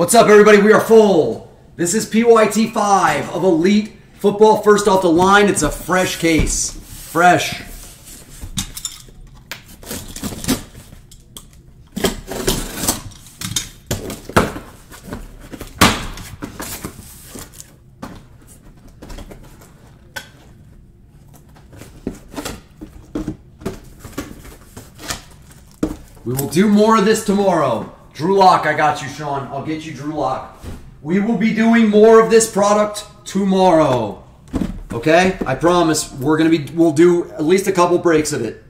What's up, everybody? We are full. This is PYT5 of Elite Football. First off the line, it's a fresh case. Fresh. We will do more of this tomorrow. Drew Lock, I got you, Sean. I'll get you Drew Lock. We will be doing more of this product tomorrow. Okay? I promise we'll do at least a couple breaks of it.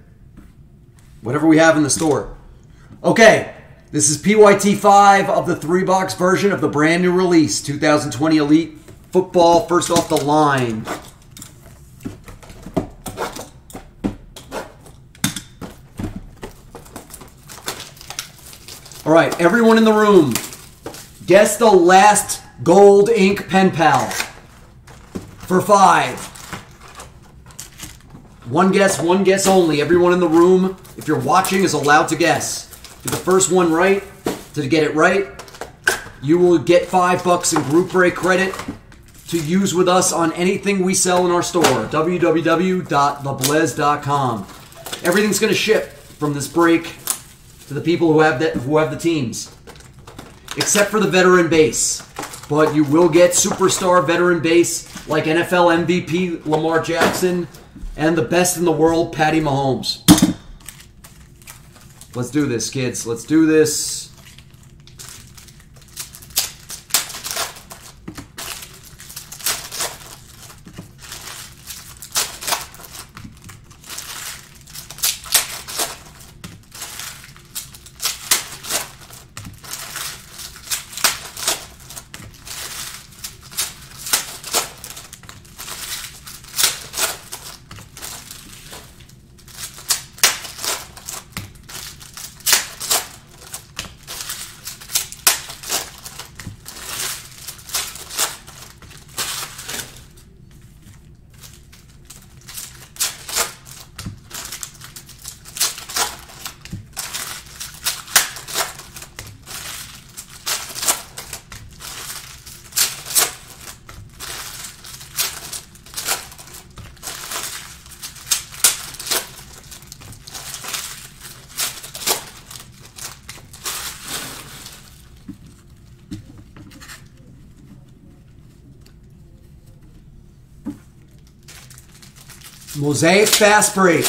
Whatever we have in the store. Okay. This is PYT5 of the 3-box version of the brand new release, 2020 Elite Football, first off the line. All right, everyone in the room, guess the last gold ink pen pal for 5. One guess only. Everyone in the room, if you're watching, is allowed to guess. Get the first one right. To get it right, you will get $5 in group break credit to use with us on anything we sell in our store, www.theblez.com. Everything's going to ship from this break to the people who have the teams, except for the veteran base. But you will get superstar veteran base like NFL MVP Lamar Jackson and the best in the world, Patty Mahomes. Let's do this, kids. Let's do this. Mosaic fast break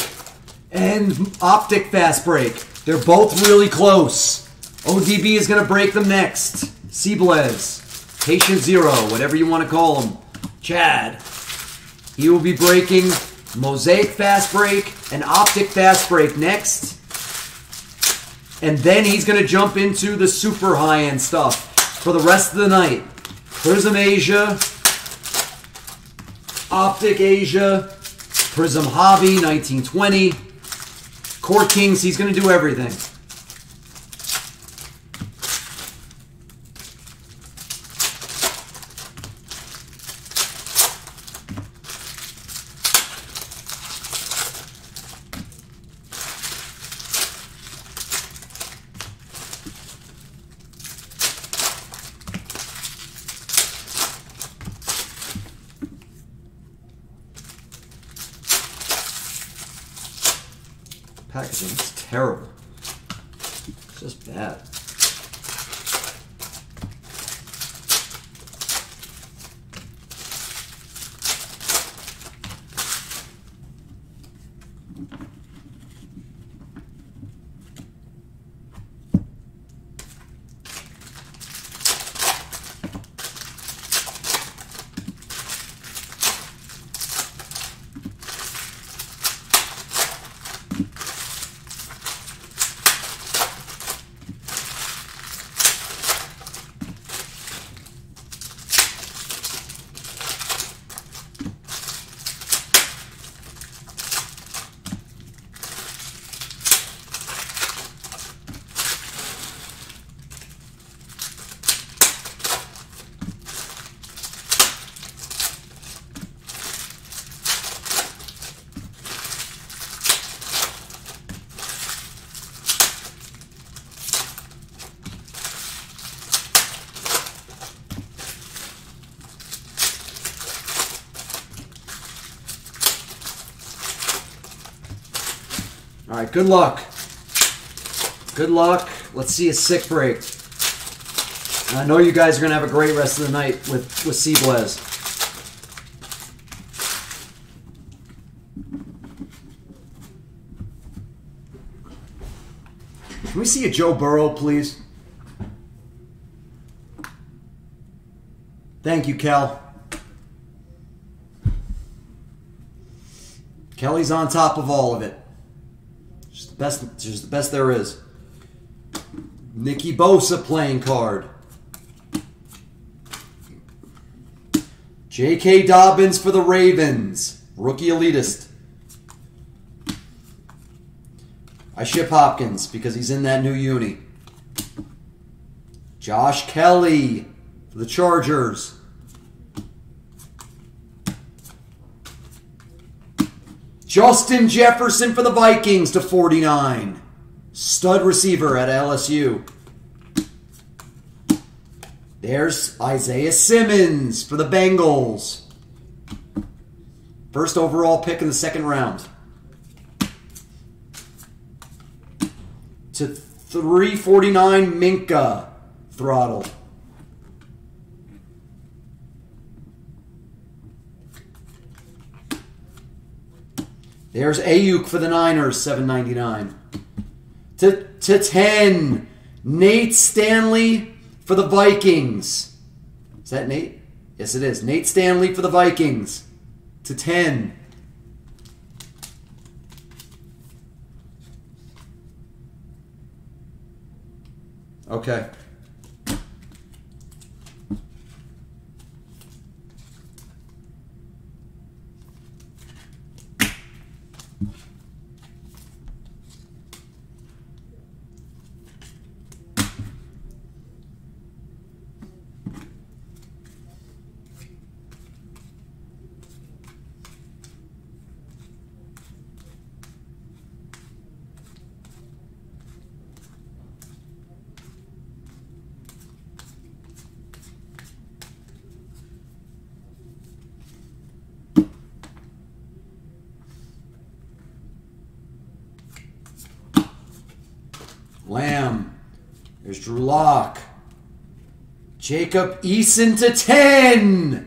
and Optic fast break. They're both really close. ODB is going to break them next. Cblaze, Patient Zero, whatever you want to call him. Chad. He will be breaking Mosaic fast break and Optic fast break next. And then he's going to jump into the super high-end stuff for the rest of the night. Prism Asia. Optic Asia. Prism Hobby, 1920. Court Kings, he's going to do everything. Packaging's terrible. It's just bad. All right, good luck. Good luck. Let's see a sick break. And I know you guys are going to have a great rest of the night with Cblaze. Can we see a Joe Burrow, please? Thank you, Kel. Kelly's on top of all of it. Just the best there is. Nicky Bosa playing card. J.K. Dobbins for the Ravens. Rookie elitist. I ship Hopkins because he's in that new uni. Josh Kelly for the Chargers. Justin Jefferson for the Vikings /49. Stud receiver at LSU. There's Isaiah Simmons for the Bengals. First overall pick in the second round. /349 Minka throttle. There's Ayuk for the Niners, $7.99. /10 Nate Stanley for the Vikings. Is that Nate? Yes, it is. Nate Stanley for the Vikings /10. Okay. Lamb. There's Drew Lock. Jacob Eason /10.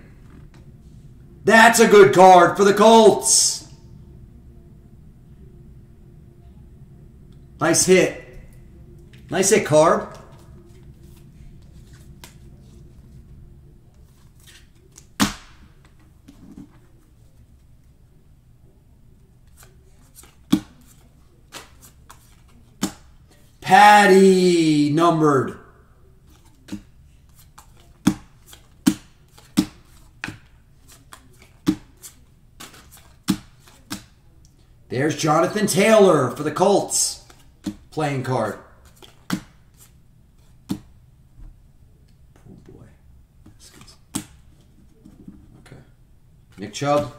That's a good card for the Colts. Nice hit. Nice hit, Carb. Patty numbered. There's Jonathan Taylor for the Colts playing card. Oh boy. Okay. Nick Chubb.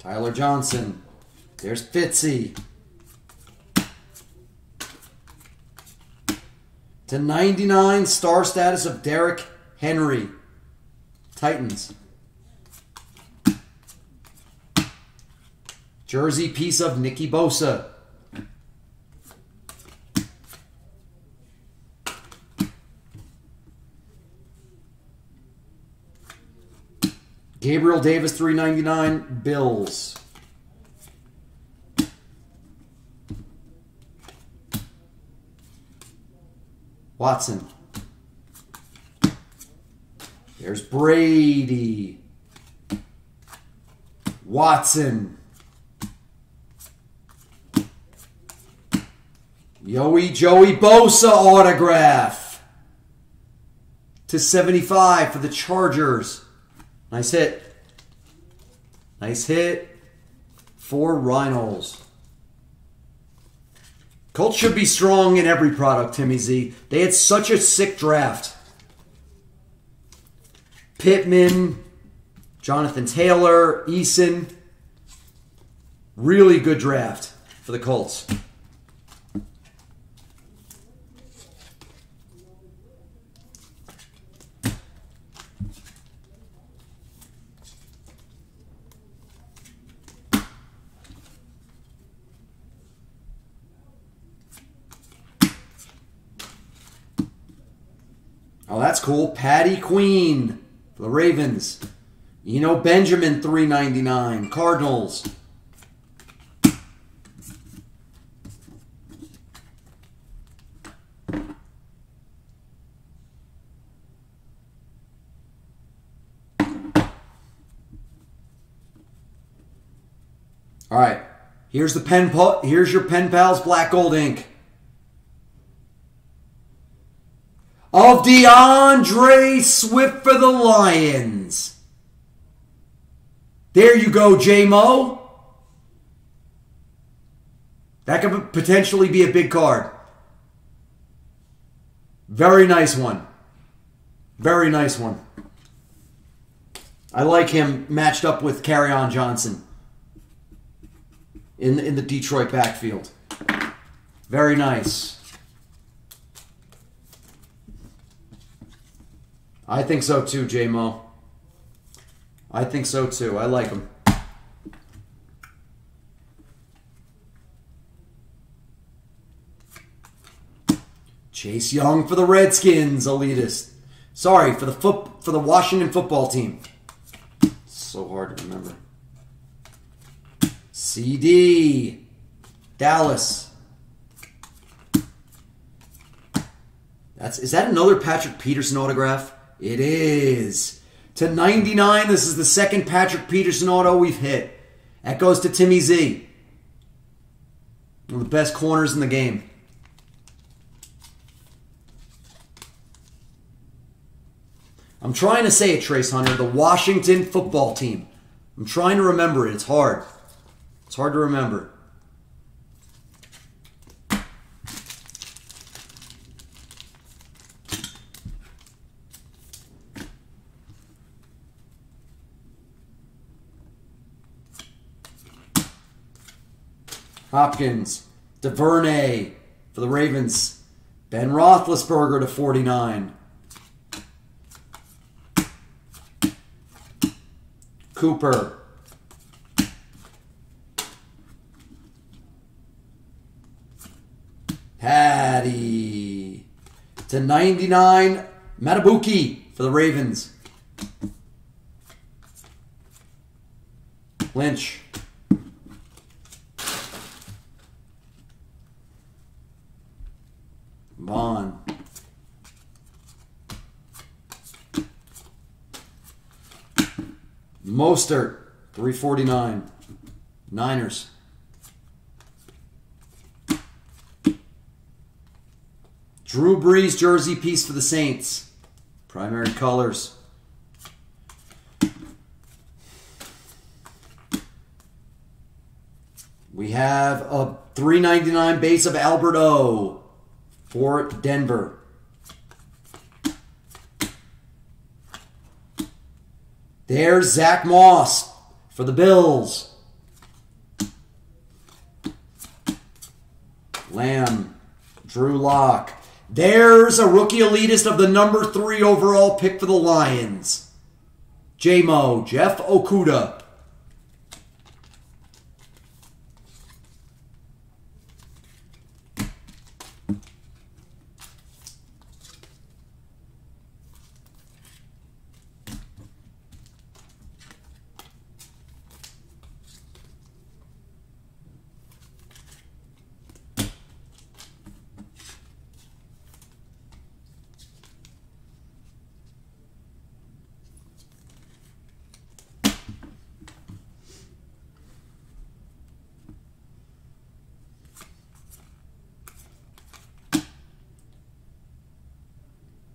Tyler Johnson. There's Fitzy. /99 star status of Derek Henry. Titans. Jersey piece of Nicky Bosa. Gabriel Davis $3.99 Bills. Watson. There's Brady. Watson. Yoey Joey Bosa autograph. /75 for the Chargers. Nice hit. Nice hit for Reynolds. Colts should be strong in every product, Timmy Z. They had such a sick draft. Pittman, Jonathan Taylor, Eason. Really good draft for the Colts. Oh, that's cool. Patty Queen for the Ravens. Eno Benjamin, $3.99. Cardinals. All right. Here's the here's your Pen Pals Black Gold Ink. Of DeAndre Swift for the Lions. There you go, J Mo. That could potentially be a big card. Very nice one. Very nice one. I like him matched up with Kerryon Johnson in the Detroit backfield. Very nice. I think so too, J Mo. I think so too. I like him. Chase Young for the Redskins, elitist. Sorry, for the Washington football team. It's so hard to remember. CD, Dallas. Is that another Patrick Peterson autograph? It is. /99, this is the second Patrick Peterson auto we've hit. That goes to Timmy Z. One of the best corners in the game. I'm trying to say it, Trace Hunter. The Washington football team. I'm trying to remember it. It's hard. It's hard to remember. Hopkins, DuVernay for the Ravens, Ben Roethlisberger /49, Cooper, Patty, /99, Matabuki for the Ravens, Lynch. Vaughn. Mostert, $3.49. Niners. Drew Brees jersey piece for the Saints. Primary colors. We have a $3.99 base of Alberto for Denver. There's Zach Moss for the Bills. Lamb, Drew Lock. There's a rookie elitist of the #3 overall pick for the Lions. J Mo, Jeff Okudah.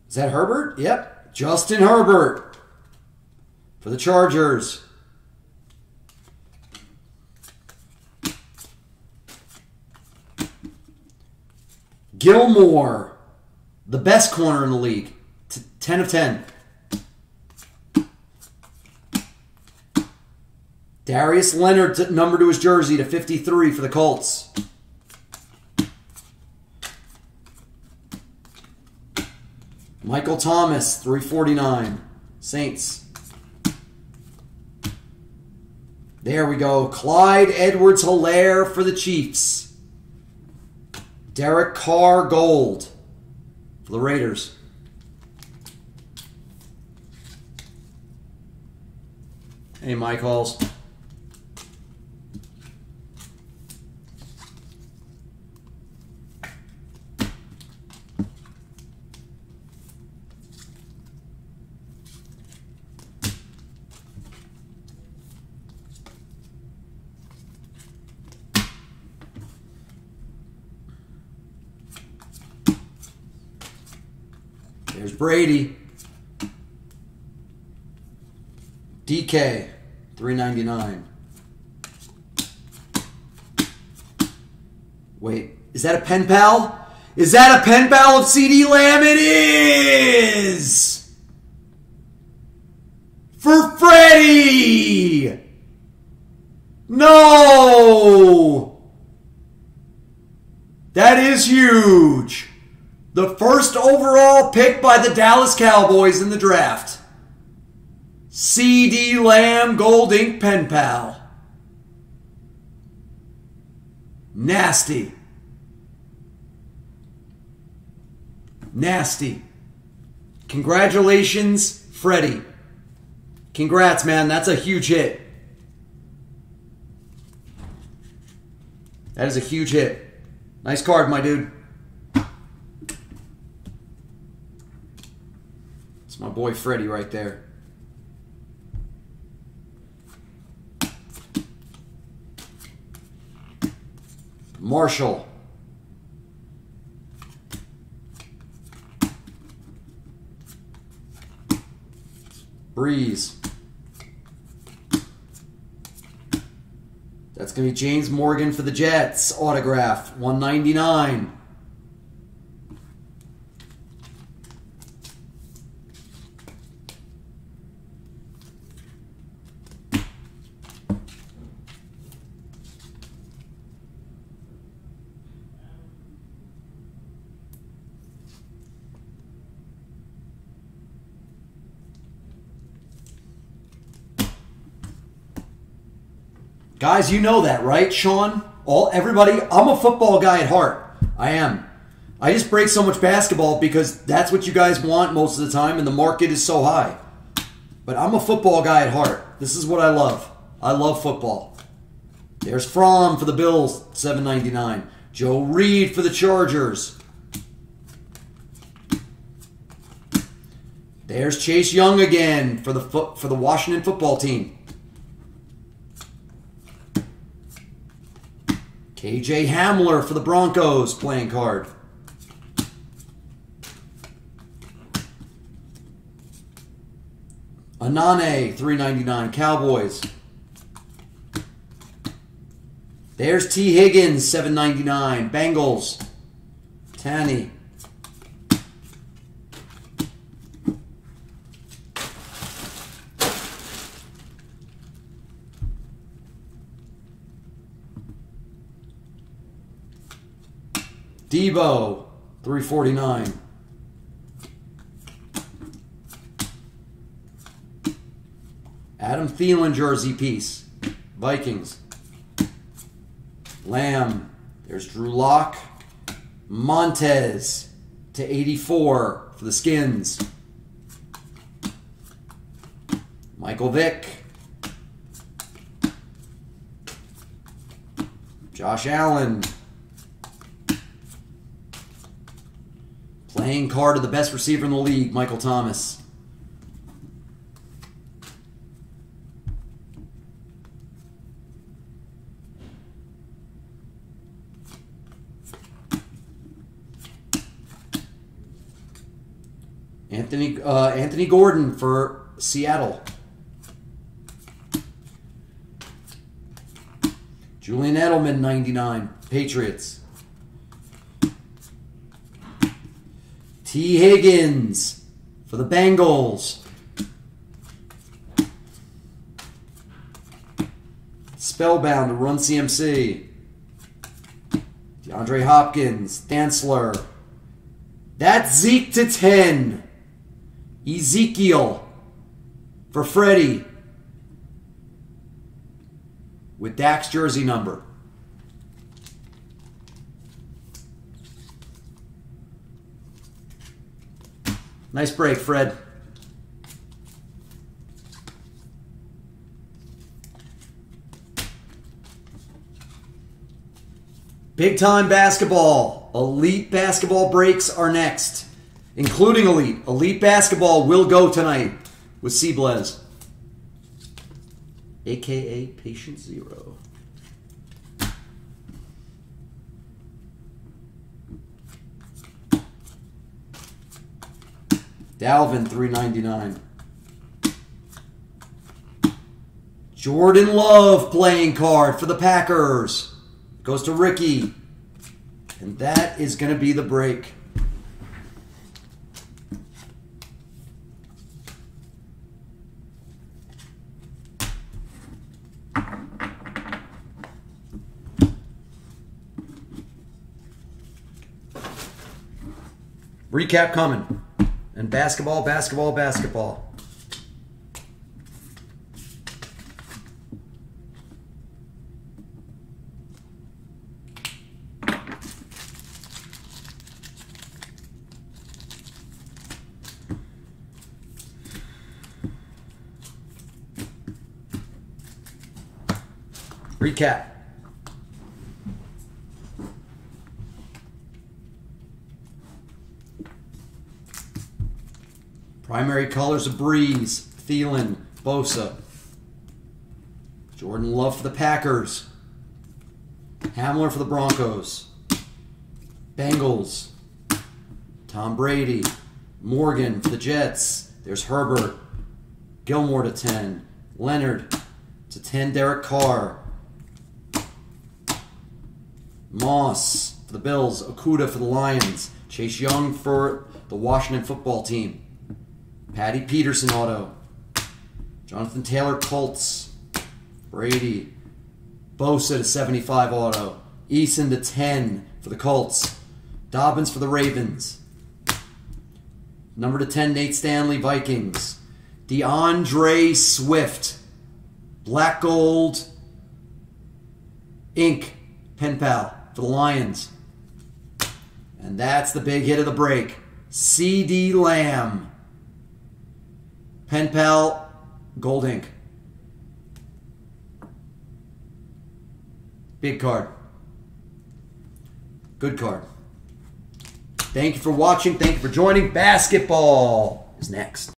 Is that Herbert? Yep. Justin Herbert for the Chargers. Gilmore, the best corner in the league. 10 of 10. Darius Leonard, number to his jersey /53 for the Colts. Michael Thomas, $3.49. Saints. There we go. Clyde Edwards-Helaire for the Chiefs. Derek Carr Gold for the Raiders. Any of my calls? There's Brady. DK, $3.99. Wait, is that a pen pal? Is that a pen pal of CeeDee Lamb? It is! For Freddy! No! That is huge. The first overall pick by the Dallas Cowboys in the draft. CeeDee Lamb Gold Ink Pen Pal. Nasty. Nasty. Congratulations, Freddy. Congrats, man. That's a huge hit. That is a huge hit. Nice card, my dude. It's my boy Freddy right there. Marshall. Breeze. That's going to be James Morgan for the Jets. Autograph. $1.99. Guys, you know that, right, Sean? Everybody, I'm a football guy at heart. I am. I just break so much basketball because that's what you guys want most of the time, and the market is so high. But I'm a football guy at heart. This is what I love. I love football. There's Fromm for the Bills, $7.99. Joe Reed for the Chargers. There's Chase Young again for the Washington football team. A.J. Hamler for the Broncos, playing card. Anane, $3.99, Cowboys. There's T. Higgins, $7.99, Bengals. Tanny. Debo, $3.49. Adam Thielen jersey piece, Vikings. Lamb, there's Drew Lock. Montez /84 for the Skins. Michael Vick. Josh Allen. Playing card of the best receiver in the league, Michael Thomas. Anthony Gordon for Seattle. Julian Edelman, $99, Patriots. T. Higgins for the Bengals. Spellbound to Run CMC. DeAndre Hopkins, Dantzler. That's Zeke /10. Ezekiel for Freddy with Dak's jersey number. Nice break, Fred. Big time basketball. Elite basketball breaks are next, including Elite. Elite basketball will go tonight with Cblaze, a.k.a. Patient Zero. Dalvin, $3.99. Jordan Love playing card for the Packers. Goes to Ricky. And that is going to be the break. Recap coming. And basketball, basketball, basketball. Recap. Primary colors of Breeze, Thielen, Bosa. Jordan Love for the Packers. Hamler for the Broncos. Bengals. Tom Brady. Morgan for the Jets. There's Herbert. Gilmore to 10. Leonard to 10. Derek Carr. Moss for the Bills. Okudah for the Lions. Chase Young for the Washington football team. Patty Peterson auto. Jonathan Taylor Colts. Brady. Bosa to 75 auto. Eason to 10 for the Colts. Dobbins for the Ravens. Number to 10, Nate Stanley, Vikings. DeAndre Swift. Black Gold Inc. Pen Pal for the Lions. And that's the big hit of the break. CeeDee Lamb. Pen Pal, Gold Ink. Big card. Good card. Thank you for watching. Thank you for joining. Basketball is next.